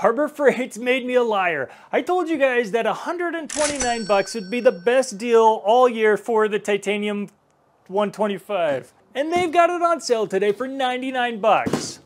Harbor Freight's made me a liar. I told you guys that 129 bucks would be the best deal all year for the Titanium 125. And they've got it on sale today for 99 bucks.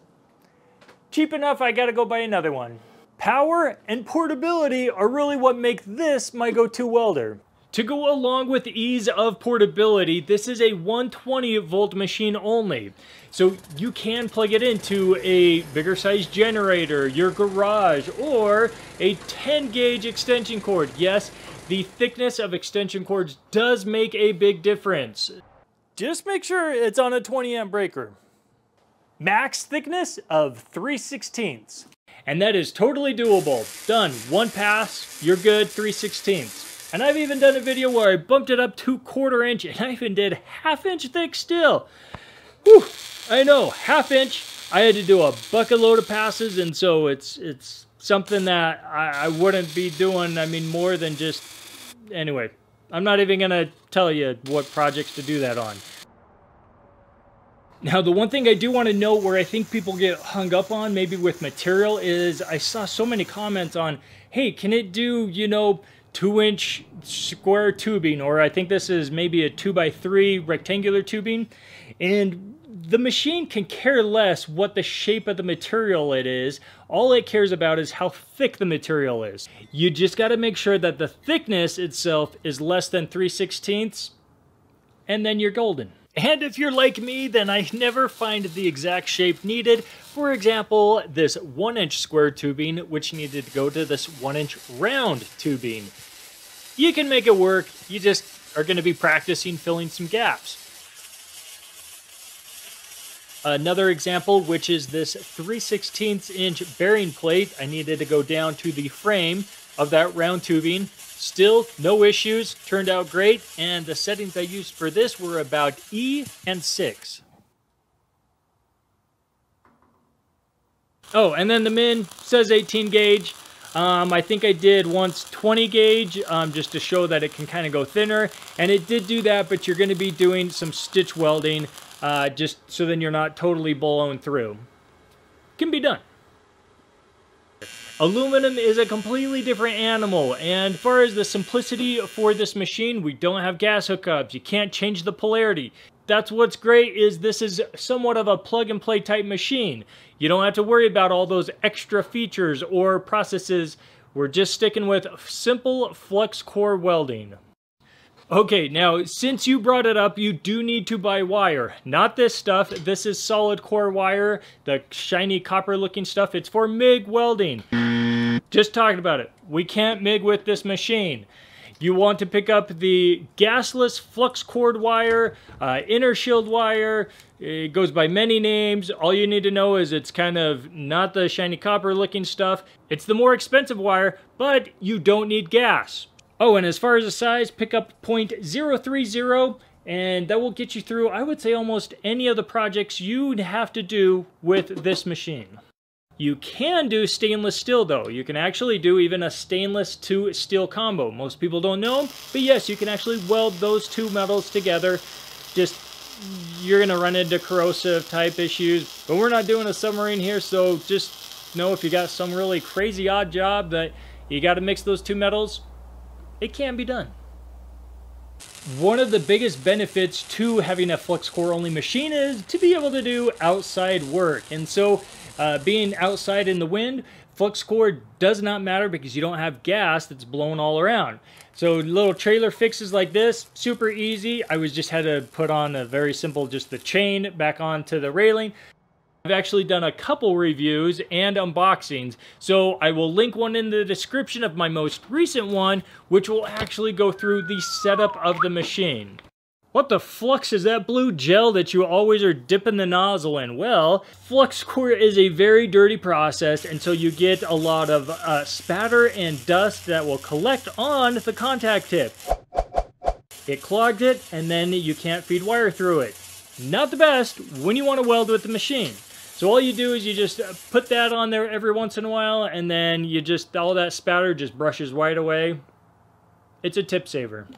Cheap enough, I gotta go buy another one. Power and portability are really what make this my go-to welder. To go along with the ease of portability, this is a 120 volt machine only. So you can plug it into a bigger size generator, your garage, or a 10 gauge extension cord. Yes, the thickness of extension cords does make a big difference. Just make sure it's on a 20 amp breaker. Max thickness of 3/16. And that is totally doable. Done, one pass, you're good, 3/16. And I've even done a video where I bumped it up to 1/4 inch, and I even did 1/2 inch thick still. Whew, I know, 1/2 inch. I had to do a bucket load of passes, and so it's something that I wouldn't be doing, I mean, more than just, anyway. I'm not even gonna tell you what projects to do that on. Now, the one thing I do want to know where I think people get hung up on, maybe with material, is I saw so many comments on, hey, can it do, you know, 2-inch square tubing, or I think this is maybe a 2x3 rectangular tubing, and the machine can care less what the shape of the material it is. All it cares about is how thick the material is. You just got to make sure that the thickness itself is less than 3/16, and then you're golden. And if you're like me, then I never find the exact shape needed. For example, this 1-inch square tubing, which needed to go to this 1-inch round tubing. You can make it work, you just are going to be practicing filling some gaps. Another example, which is this 3/16 inch bearing plate, I needed to go down to the frame of that round tubing. Still, no issues, turned out great, and the settings I used for this were about E and 6. Oh, and then the min says 18 gauge. I think I did once 20 gauge, just to show that it can kind of go thinner, and it did do that, but you're going to be doing some stitch welding, just so then you're not totally blown through. Can be done. Aluminum is a completely different animal, and as far as the simplicity for this machine, we don't have gas hookups, you can't change the polarity. That's what's great, is this is somewhat of a plug-and-play type machine. You don't have to worry about all those extra features or processes. We're just sticking with simple flux core welding. Okay, now since you brought it up, you do need to buy wire. Not this stuff. This is solid core wire, the shiny copper looking stuff. It's for MIG welding. Just talking about it. We can't MIG with this machine. You want to pick up the gasless flux cord wire, inner shield wire. It goes by many names. All you need to know is it's kind of not the shiny copper looking stuff. It's the more expensive wire, but you don't need gas. Oh, and as far as the size, pick up 0.030, and that will get you through, I would say, almost any of the projects you'd have to do with this machine. You can do stainless steel, though. You can actually do even a stainless to steel combo. Most people don't know, but yes, you can actually weld those two metals together. Just, you're going to run into corrosive type issues, but we're not doing a submarine here, so just know if you got some really crazy odd job that you got to mix those two metals, it can be done. One of the biggest benefits to having a flux core only machine is to be able to do outside work. And so being outside in the wind, flux core does not matter because you don't have gas that's blown all around. So little trailer fixes like this, super easy. I was just had to put on a very simple, just the chain back onto the railing. I've actually done a couple reviews and unboxings, so I will link one in the description of my most recent one, which will actually go through the setup of the machine. What the flux is that blue gel that you always are dipping the nozzle in? Well, flux core is a very dirty process, and so you get a lot of spatter and dust that will collect on the contact tip. It clogged it, and then you can't feed wire through it. Not the best when you want to weld with the machine. So all you do is you just put that on there every once in a while, and then you just, all that spatter just brushes right away. It's a tip saver.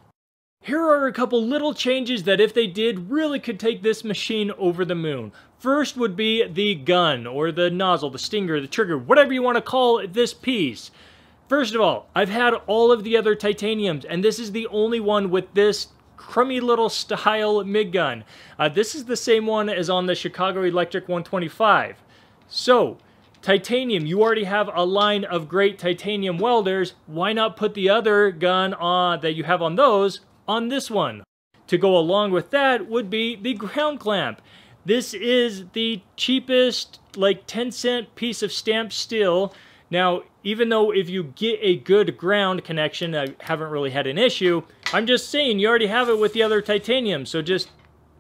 Here are a couple little changes that if they did really could take this machine over the moon. First would be the gun or the nozzle, the stinger, the trigger, whatever you want to call this piece. First of all, I've had all of the other titaniums and this is the only one with this crummy little style MIG gun. This is the same one as on the Chicago Electric 125. So, titanium, you already have a line of great titanium welders. Why not put the other gun on that you have on those on this one? To go along with that would be the ground clamp. This is the cheapest, like 10-cent piece of stamped steel. Now, even though if you get a good ground connection, I haven't really had an issue, I'm just saying you already have it with the other titanium, so just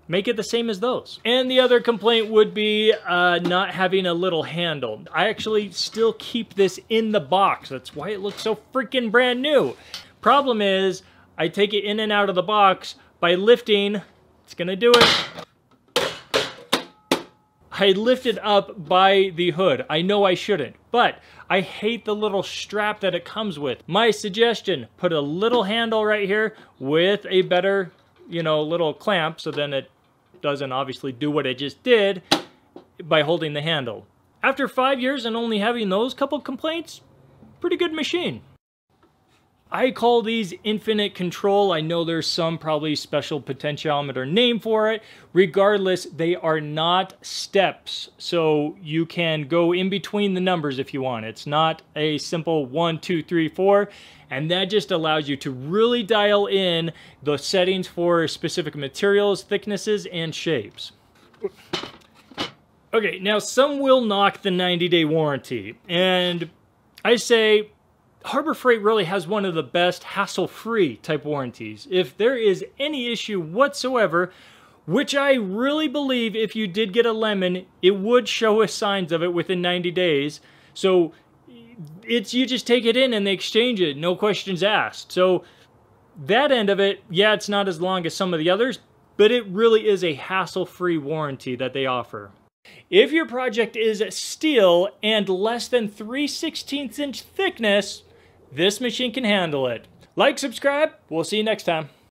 make it the same as those. And the other complaint would be not having a little handle. I actually still keep this in the box. That's why it looks so freaking brand new. Problem is, I take it in and out of the box by lifting. It's gonna do it. I lift it up by the hood. I know I shouldn't, but I hate the little strap that it comes with. My suggestion, put a little handle right here with a better, you know, little clamp, so then it doesn't obviously do what it just did by holding the handle. After 5 years and only having those couple complaints, pretty good machine. I call these infinite control. I know there's some probably special potentiometer name for it. Regardless, they are not steps. So you can go in between the numbers if you want. It's not a simple 1, 2, 3, 4. And that just allows you to really dial in the settings for specific materials, thicknesses, and shapes. Okay, now some will knock the 90-day warranty. And I say, Harbor Freight really has one of the best hassle-free type warranties. If there is any issue whatsoever, which I really believe if you did get a lemon, it would show us signs of it within 90 days. So it's you just take it in and they exchange it, no questions asked. So that end of it, yeah, it's not as long as some of the others, but it really is a hassle-free warranty that they offer. If your project is steel and less than 3/16 inch thickness, this machine can handle it. Like, subscribe, we'll see you next time.